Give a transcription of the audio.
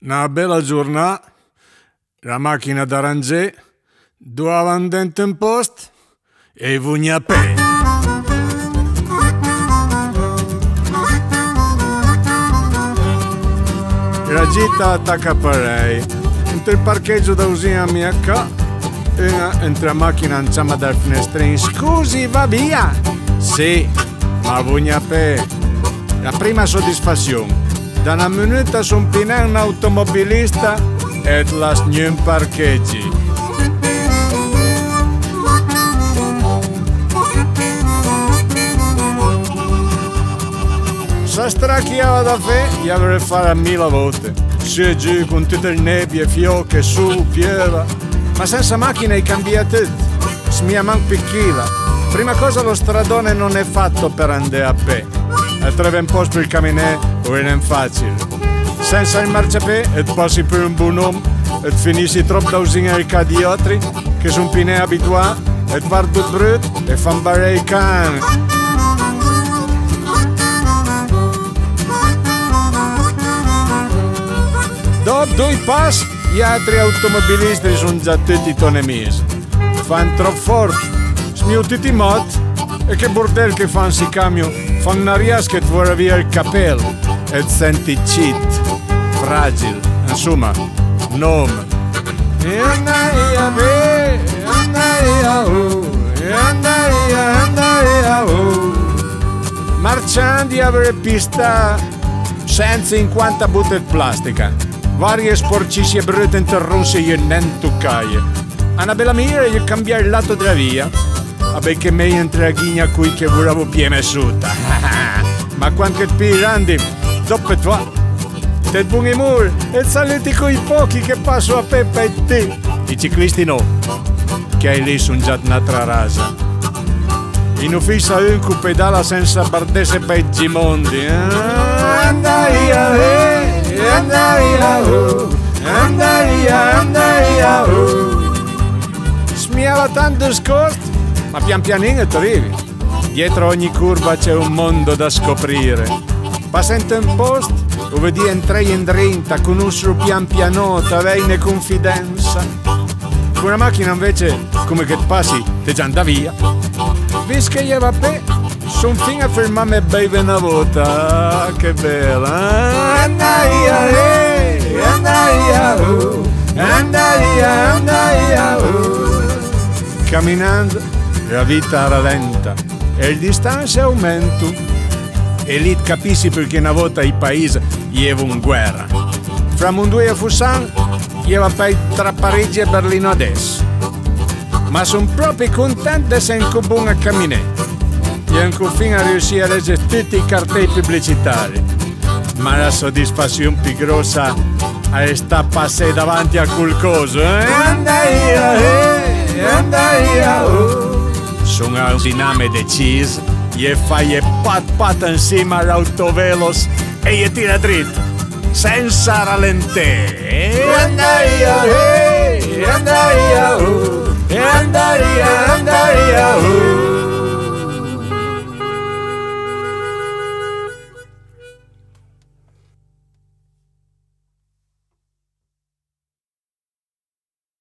Una bella giornata, la macchina d'arancé, due avanti in post e vogna pè. La gita attacca parei, entro il parcheggio da usina mia ca, entro la macchina anciama dal finestrino. Scusi, va via? Sì, ma vogna pè. La prima soddisfazione. Da una minuta sono pinar un automobilista e t'las njën parkeggi. Sa stracchiava da fe, gli avrei fatto 1000 volte. Su e giù con tutte le nebbie, fioche, su, pieva. Ma senza macchina hai cambiato tutto. Smia manco picchila. Prima cosa lo stradone non è fatto per andare a pè. E treve un posto per il camminè, o in facile. Senza il marciapè, e passi per un buon uomo, e finisci troppo da usina i cadiotri, che sono pinè abituati, e guardo il brutto, e fanno barre i cani. Dopo due passi, gli altri automobilisti sono già tutti tonemisi. Fanno troppo forte, smiutiti mot, e che bordel che fanno si camion. Fonarias che ti vuole via il capello e ti senti cheat, fragile, insomma, nome. E andai a me, andai a u, e andai a u. Marciandi avere pista 150 butte di plastica, varie sporcici e brutte interrosse e non toccaie. A una bella mira e cambiare il lato della via. Vabbè che me entra ghigna qui che volevo piena asciutta. Ma quando ti pirandi, dopo tua, te buoni i muri e saluti coi pochi che passo a Peppa e te. I ciclisti no, che hai lì sono già un'altra rasa. In ufficio un cu pedala senza bardese peggi mondi. Andai a e, andai a u, andai a, andai a u. Smiava tanto scorto. Ma pian pianino ti arrivi. Dietro ogni curva c'è un mondo da scoprire. Passando un posto, lo vedi entrare in drinta, con un suo pian pianota, avei ne confidenza. Con una macchina invece, come che passi, ti già andà via. Visca e va a pè, sono fino a fermarmi e beve una volta. Che bella! Andai a e, andai a u, andai a, andai a u. Camminando, la vita rallenta e le distanze aumentano. E lì capisci perché una volta il paese era in guerra. Fra Mondui e Fusan, era poi tra Parigi e Berlino adesso. Ma sono proprio contento se in Cubone a camminare. E anche fino a riuscire a leggere tutti i cartelli pubblicitari. Ma la soddisfazione più grossa è stata passare davanti a qualcosa. Andai a e, andai a u. Sono a diname decise, e fai e pat insieme all'autovelos e gli tira dritto, senza rallentare. E andai a e, andai a u, e andai a